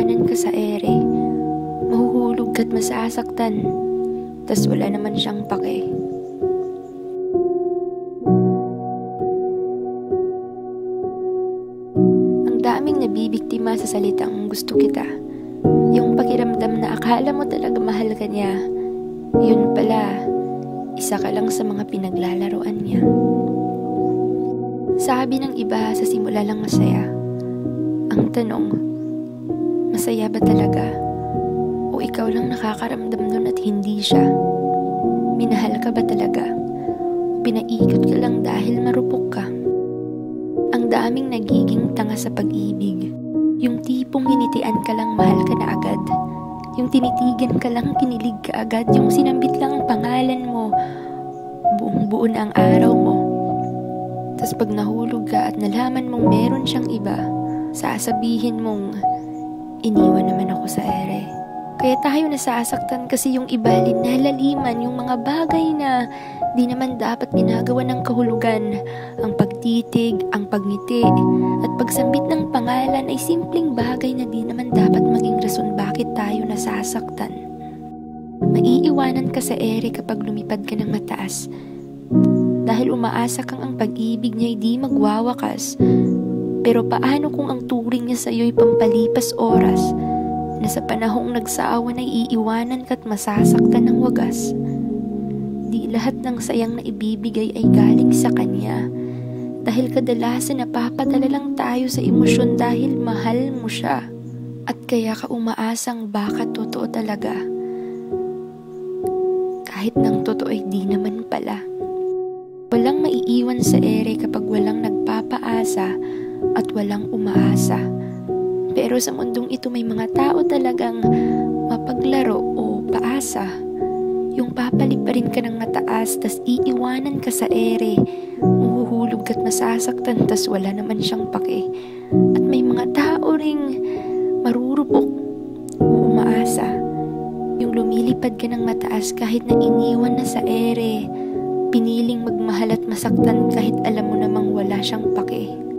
iwanan ka sa ere. Mahuhulog ka't masasaktan, tas wala naman siyang pake. Ang daming nabibiktima sa salitang gusto kita. Yung pakiramdam na akala mo talaga mahal ka niya, yun pala, isa ka lang sa mga pinaglalaroan niya. Sabi ng iba, sa simula lang masaya. Ang tanong, masaya ba talaga? O ikaw lang nakakaramdam nun at hindi siya? Minahal ka ba talaga? O pinaikot ka lang dahil marupok ka? Ang daming nagiging tanga sa pag-ibig. Yung tipong hinitian ka lang, mahal ka na agad. Yung tinitigan ka lang, kinilig ka agad. Yung sinambit lang ang pangalan mo, buong-buo na ang araw mo. Tas pag nahulog ka at nalaman mong meron siyang iba, sasabihin mong, iniwan naman ako sa ere. Kaya tayo nasasaktan kasi yung iba linalaliman yung mga bagay na di naman dapat ginagawa ng kahulugan. Ang pagtitig, ang pagngiti, at pagsambit ng pangalan ay simpleng bagay na di naman dapat maging rason bakit tayo nasasaktan. Maiiwanan ka sa ere kapag lumipad ka ng mataas. Dahil umaasa kang ang pag-ibig niya hindi magwawakas. Pero paano kung ang turing niya sa'yo'y pampalipas oras, na sa panahong nagsawa na iiwanan ka't masasaktan ng wagas? Di lahat ng sayang na ibibigay ay galing sa kanya. Dahil kadalasan napapadala lang tayo sa emosyon dahil mahal mo siya. At kaya ka umaasang baka totoo talaga. Kahit nang totoo ay di naman pala. Walang maiiwan sa ere kapag walang nagpapaasa at walang umaasa. Pero sa mundong ito may mga tao talagang mapaglaro o paasa. Yung papalit pa rin ka ng mataas, tas iiwanan ka sa ere. Mahuhulog ka't masasaktan, tas wala naman siyang pake. At may mga tao ring marurupok o umaasa. Yung lumilipad ka ng mataas kahit na iniwan na sa ere. Piniling magmahal at masaktan kahit alam mo namang wala siyang pake.